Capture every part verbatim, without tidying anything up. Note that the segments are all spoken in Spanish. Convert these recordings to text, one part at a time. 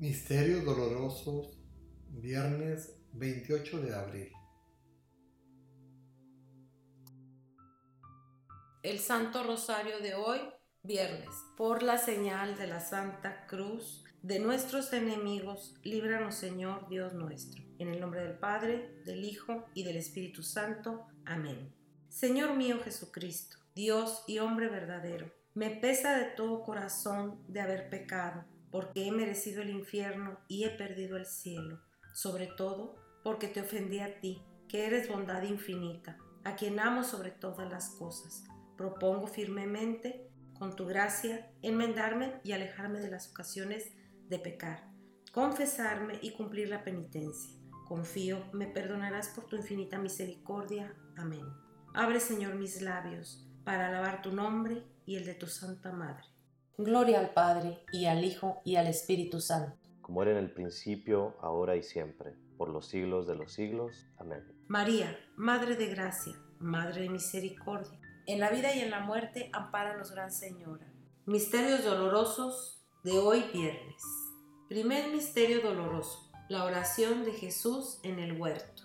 Misterios dolorosos, viernes veintiocho de abril. El Santo Rosario de hoy, viernes. Por la señal de la Santa Cruz de nuestros enemigos, líbranos, Señor Dios nuestro. En el nombre del Padre, del Hijo y del Espíritu Santo. Amén. Señor mío Jesucristo, Dios y hombre verdadero, me pesa de todo corazón de haber pecado, porque he merecido el infierno y he perdido el cielo, sobre todo porque te ofendí a ti, que eres bondad infinita, a quien amo sobre todas las cosas. Propongo firmemente, con tu gracia, enmendarme y alejarme de las ocasiones de pecar, confesarme y cumplir la penitencia. Confío, me perdonarás por tu infinita misericordia. Amén. Abre, Señor, mis labios, para alabar tu nombre y el de tu Santa Madre. Gloria al Padre, y al Hijo, y al Espíritu Santo. Como era en el principio, ahora y siempre, por los siglos de los siglos. Amén. María, Madre de Gracia, Madre de Misericordia, en la vida y en la muerte, ampáranos, Gran Señora. Misterios dolorosos de hoy viernes. Primer misterio doloroso, la oración de Jesús en el huerto.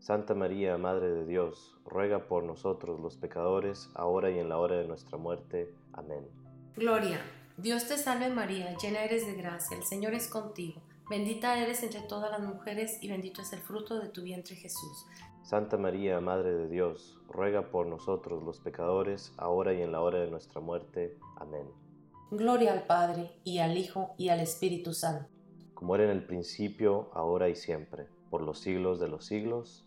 Santa María, Madre de Dios, ruega por nosotros los pecadores, ahora y en la hora de nuestra muerte. Amén. Gloria. Dios te salve María, llena eres de gracia, el Señor es contigo. Bendita eres entre todas las mujeres y bendito es el fruto de tu vientre Jesús. Santa María, Madre de Dios, ruega por nosotros los pecadores, ahora y en la hora de nuestra muerte. Amén. Gloria al Padre, y al Hijo, y al Espíritu Santo. Como era en el principio, ahora y siempre, por los siglos de los siglos.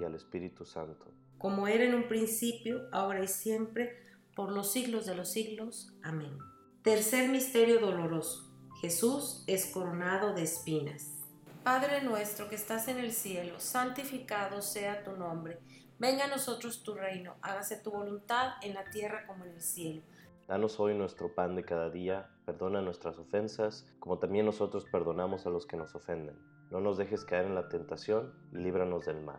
y al Espíritu Santo. Como era en un principio, ahora y siempre, por los siglos de los siglos. Amén. Tercer misterio doloroso. Jesús es coronado de espinas. Padre nuestro que estás en el cielo, santificado sea tu nombre. Venga a nosotros tu reino, hágase tu voluntad en la tierra como en el cielo. Danos hoy nuestro pan de cada día, perdona nuestras ofensas, como también nosotros perdonamos a los que nos ofenden. No nos dejes caer en la tentación y líbranos del mal.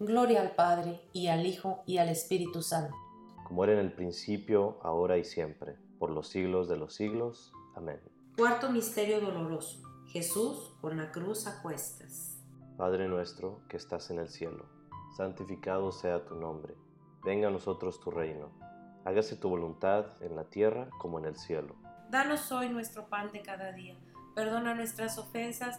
Gloria al Padre, y al Hijo, y al Espíritu Santo. Como era en el principio, ahora y siempre, por los siglos de los siglos. Amén. Cuarto misterio doloroso. Jesús con la cruz a cuestas. Padre nuestro, que estás en el cielo, santificado sea tu nombre. Venga a nosotros tu reino. Hágase tu voluntad en la tierra como en el cielo. Danos hoy nuestro pan de cada día. Perdona nuestras ofensas,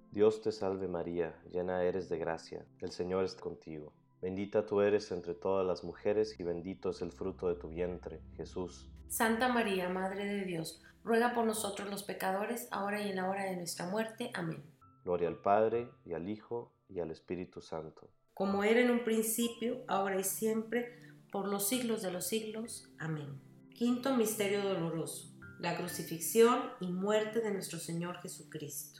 Dios te salve María, llena eres de gracia, el Señor es contigo. Bendita tú eres entre todas las mujeres y bendito es el fruto de tu vientre, Jesús. Santa María, Madre de Dios, ruega por nosotros los pecadores, ahora y en la hora de nuestra muerte. Amén. Gloria. Dios te salve María, llena eres de gracia, el Señor es contigo. Bendita tú eres entre todas las mujeres y bendito es el fruto de tu vientre, Jesús. Santa María, Madre de Dios, ruega por nosotros los pecadores, ahora y en la hora de nuestra muerte. Amén. Gloria al Padre, y al Hijo, y al Espíritu Santo. Como era en un principio, ahora y siempre, por los siglos de los siglos. Amén. Quinto misterio doloroso, la crucifixión y muerte de nuestro Señor Jesucristo.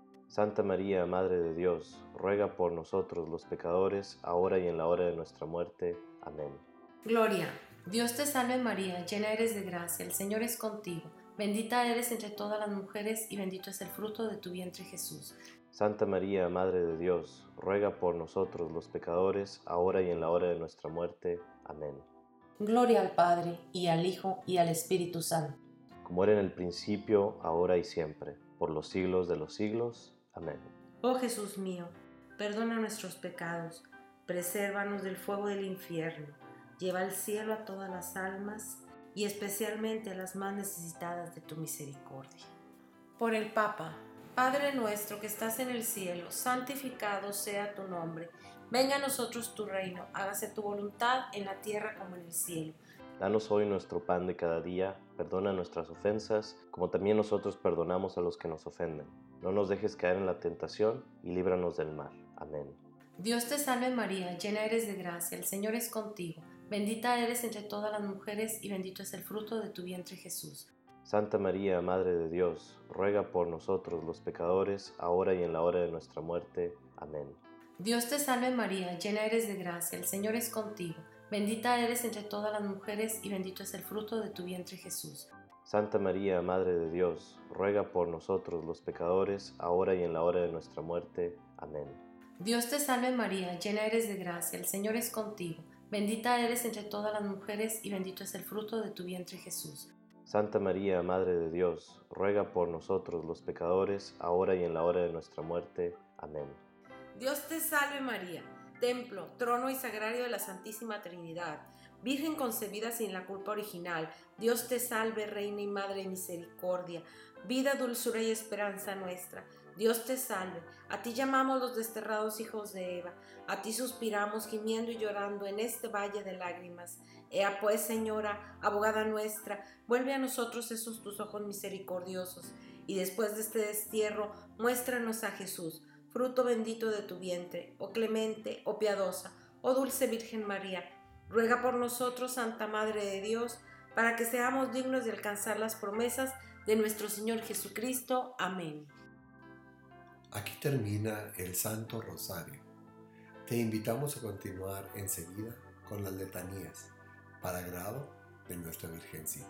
Santa María, Madre de Dios, ruega por nosotros los pecadores, ahora y en la hora de nuestra muerte. Amén. Gloria. Dios te salve María, llena eres de gracia, el Señor es contigo. Bendita eres entre todas las mujeres y bendito es el fruto de tu vientre Jesús. Santa María, Madre de Dios, ruega por nosotros los pecadores, ahora y en la hora de nuestra muerte. Amén. Gloria al Padre, y al Hijo, y al Espíritu Santo. Como era en el principio, ahora y siempre, por los siglos de los siglos. Amén. Oh Jesús mío, perdona nuestros pecados, presérvanos del fuego del infierno, lleva al cielo a todas las almas y especialmente a las más necesitadas de tu misericordia. Por el Papa. Padre nuestro que estás en el cielo, santificado sea tu nombre. Venga a nosotros tu reino, hágase tu voluntad en la tierra como en el cielo. Danos hoy nuestro pan de cada día, perdona nuestras ofensas, como también nosotros perdonamos a los que nos ofenden. No nos dejes caer en la tentación y líbranos del mal. Amén. Dios te salve María, llena eres de gracia, el Señor es contigo. Bendita eres entre todas las mujeres y bendito es el fruto de tu vientre Jesús. Santa María, Madre de Dios, ruega por nosotros los pecadores, ahora y en la hora de nuestra muerte. Amén. Dios te salve María, llena eres de gracia, el Señor es contigo. Bendita eres entre todas las mujeres y bendito es el fruto de tu vientre Jesús. Santa María, Madre de Dios, ruega por nosotros los pecadores, ahora y en la hora de nuestra muerte. Amén. Dios te salve María, llena eres de gracia, el Señor es contigo. Bendita eres entre todas las mujeres y bendito es el fruto de tu vientre Jesús. Santa María, Madre de Dios, ruega por nosotros los pecadores, ahora y en la hora de nuestra muerte. Amén. Dios te salve María, templo, trono y sagrario de la Santísima Trinidad, Virgen concebida sin la culpa original. Dios te salve, Reina y Madre de misericordia, vida, dulzura y esperanza nuestra. Dios te salve, a ti llamamos los desterrados hijos de Eva, a ti suspiramos gimiendo y llorando en este valle de lágrimas. Ea pues, Señora, abogada nuestra, vuelve a nosotros esos tus ojos misericordiosos, y después de este destierro, muéstranos a Jesús, fruto bendito de tu vientre. Oh clemente, oh piadosa, oh dulce Virgen María, ruega por nosotros, Santa Madre de Dios, para que seamos dignos de alcanzar las promesas de nuestro Señor Jesucristo. Amén. Aquí termina el Santo Rosario. Te invitamos a continuar enseguida con las letanías, para agrado de nuestra Virgencita.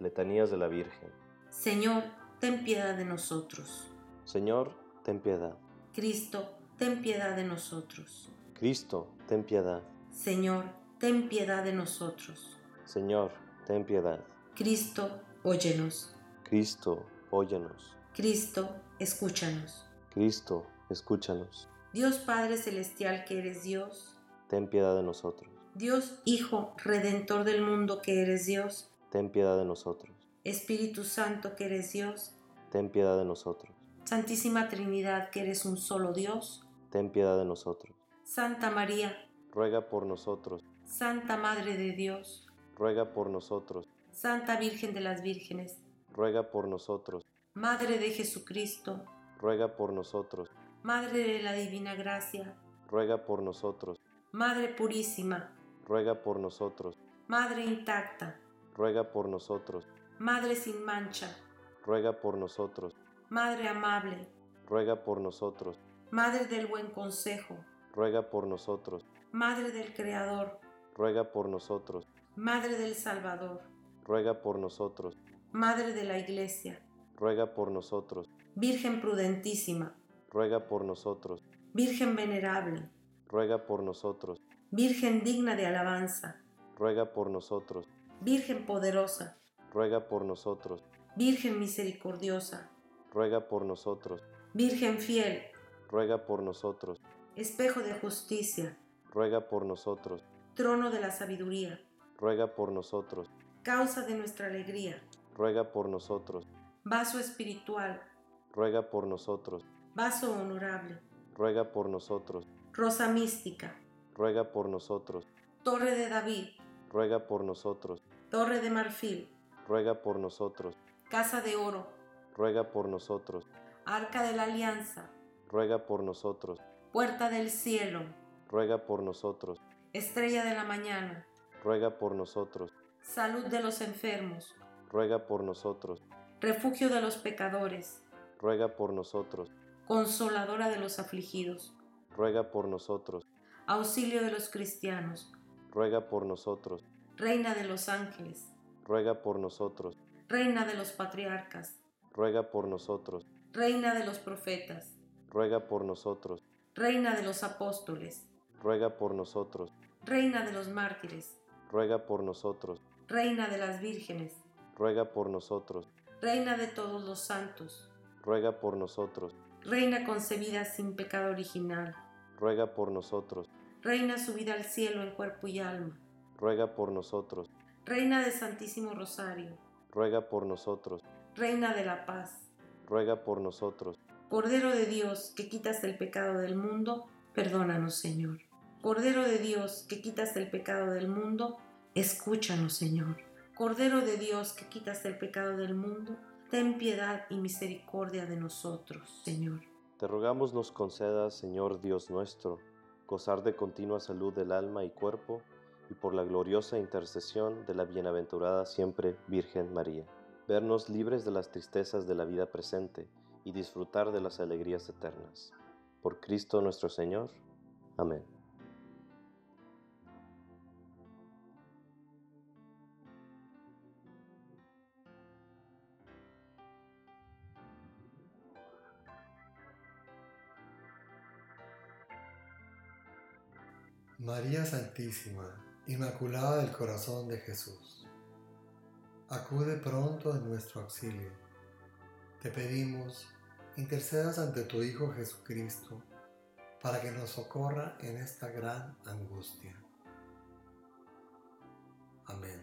Letanías de la Virgen. Señor, ten piedad de nosotros. Señor, ten piedad. Cristo, ten piedad de nosotros. Cristo, ten piedad. Señor, ten piedad de nosotros. Señor, ten piedad. Cristo, óyenos. Cristo, óyenos. Cristo, escúchanos. Cristo, escúchanos. Dios Padre Celestial que eres Dios, ten piedad de nosotros. Dios Hijo Redentor del mundo que eres Dios, ten piedad de nosotros. Espíritu Santo que eres Dios, ten piedad de nosotros. Santísima Trinidad que eres un solo Dios, ten piedad de nosotros. Santa María, ruega por nosotros. Santa Madre de Dios, ruega por nosotros. Santa Virgen de las Vírgenes, ruega por nosotros. Madre de Jesucristo, ruega por nosotros. Madre de la Divina Gracia, ruega por nosotros. Madre Purísima, ruega por nosotros. Madre Intacta, ruega por nosotros. Madre Sin Mancha, ruega por nosotros. Madre Amable, ruega por nosotros. Madre del Buen Consejo, ruega por nosotros. Madre del Creador, ruega por nosotros. Madre del Salvador, ruega por nosotros. Madre de la Iglesia, ruega por nosotros. Virgen prudentísima, ruega por nosotros. Virgen venerable, ruega por nosotros. Virgen digna de alabanza, ruega por nosotros. Virgen poderosa, ruega por nosotros. Virgen misericordiosa, ruega por nosotros. Virgen fiel, ruega por nosotros. Espejo de justicia, ruega por nosotros. Trono de la sabiduría, ruega por nosotros. Causa de nuestra alegría, ruega por nosotros. Vaso espiritual, ruega por nosotros. Vaso honorable, ruega por nosotros. Rosa mística, ruega por nosotros. Torre de David, ruega por nosotros. Torre de marfil, ruega por nosotros. Casa de oro, ruega por nosotros. Arca de la alianza, ruega por nosotros. Puerta del cielo, ruega por nosotros. Estrella de la mañana, ruega por nosotros. Salud de los enfermos, ruega por nosotros. Refugio de los pecadores, ruega por nosotros. Consoladora de los afligidos, ruega por nosotros. Auxilio de los cristianos, ruega por nosotros. Reina de los ángeles, ruega por nosotros. Reina de los patriarcas, ruega por nosotros. Reina de los profetas, ruega por nosotros. Reina de los apóstoles, ruega por nosotros. Reina de los mártires, ruega por nosotros. Reina de las vírgenes, ruega por nosotros. Reina de todos los santos, ruega por nosotros. Reina concebida sin pecado original, ruega por nosotros. Reina subida al cielo en cuerpo y alma, ruega por nosotros. Reina del Santísimo Rosario, ruega por nosotros. Reina de la Paz, ruega por nosotros. Cordero de Dios, que quitas el pecado del mundo, perdónanos, Señor. Cordero de Dios, que quitas el pecado del mundo, escúchanos, Señor. Cordero de Dios, que quitas el pecado del mundo, ten piedad y misericordia de nosotros, Señor. Te rogamos nos concedas, Señor Dios nuestro, gozar de continua salud del alma y cuerpo, y por la gloriosa intercesión de la bienaventurada siempre Virgen María, vernos libres de las tristezas de la vida presente y disfrutar de las alegrías eternas. Por Cristo nuestro Señor. Amén. María Santísima, Inmaculada del Corazón de Jesús, acude pronto en nuestro auxilio. Te pedimos, intercedas ante tu Hijo Jesucristo, para que nos socorra en esta gran angustia. Amén.